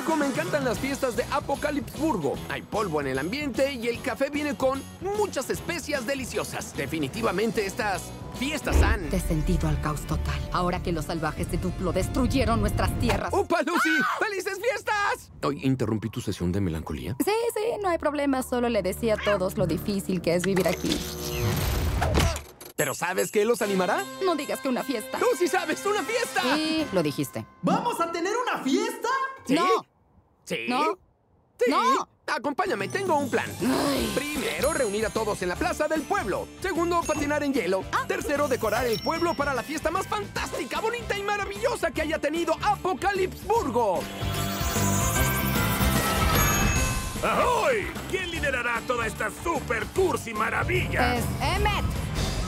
¡Hijo, me encantan las fiestas de Apocalipsburgo! Hay polvo en el ambiente y el café viene con muchas especias deliciosas. Definitivamente estas fiestas han descendido al caos total, ahora que los salvajes de Duplo destruyeron nuestras tierras. ¡Upa, Lucy! ¡Ah! ¡Felices fiestas! ¿Hoy interrumpí tu sesión de melancolía? Sí, no hay problema. Solo le decía a todos lo difícil que es vivir aquí. ¿Pero sabes qué los animará? No digas que una fiesta. ¡Tú sí sabes! ¡Una fiesta! Sí, lo dijiste. ¿Vamos a tener una fiesta? ¿Sí? No. ¿Sí? ¿No? ¿Sí? ¡No! Acompáñame, tengo un plan. Ay. Primero, reunir a todos en la plaza del pueblo. Segundo, patinar en hielo. Tercero, decorar el pueblo para la fiesta más fantástica, bonita y maravillosa que haya tenido Apocalipsburgo. ¡Ahoy! ¿Quién liderará toda esta super cursi maravilla? Es Emmet.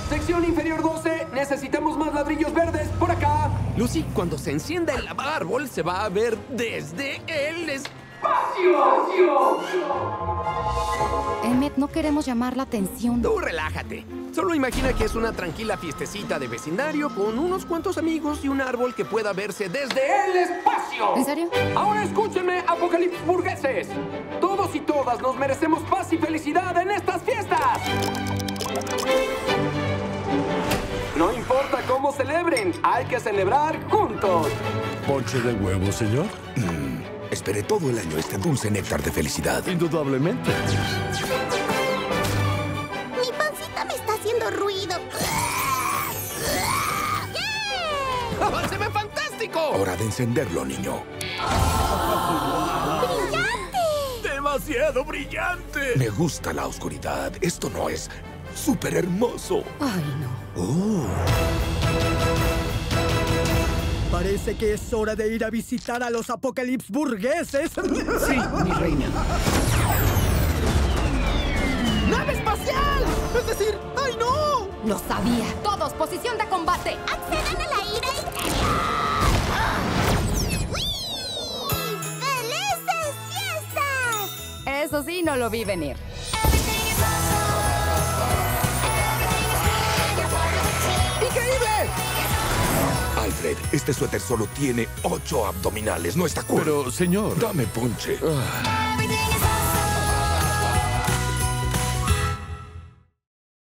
Sección inferior 12, necesitamos más ladrillos verdes por acá. Lucy, cuando se encienda el árbol, se va a ver desde el espacio. Emmet, no queremos llamar la atención. Tú relájate. Solo imagina que es una tranquila fiestecita de vecindario con unos cuantos amigos y un árbol que pueda verse desde el espacio. ¿En serio? Ahora escúchenme, apocalipsburgueses. Todos y todas nos merecemos paz y felicidad en estas fiestas. No importa cómo celebren, hay que celebrar juntos. ¿Ponche de huevo, señor? Esperé todo el año este dulce néctar de felicidad. Indudablemente. Mi pancita me está haciendo ruido. ¡Yeah! ¡Se ve fantástico! Hora de encenderlo, niño. ¡Brillante! ¡Demasiado brillante! Me gusta la oscuridad. Esto no es... ¡súper hermoso! ¡Ay, no! Oh. Parece que es hora de ir a visitar a los apocalipsburgueses. Sí, mi reina. ¡Nave espacial! ¡Es decir, ¡ay, no! ¡Lo sabía! ¡Todos, posición de combate! ¡Accedan a la ira interior! ¡Uy! ¡Felices fiestas! Eso sí, no lo vi venir. Alfred, este suéter solo tiene 8 abdominales, no está cool. Pero, señor... Dame ponche.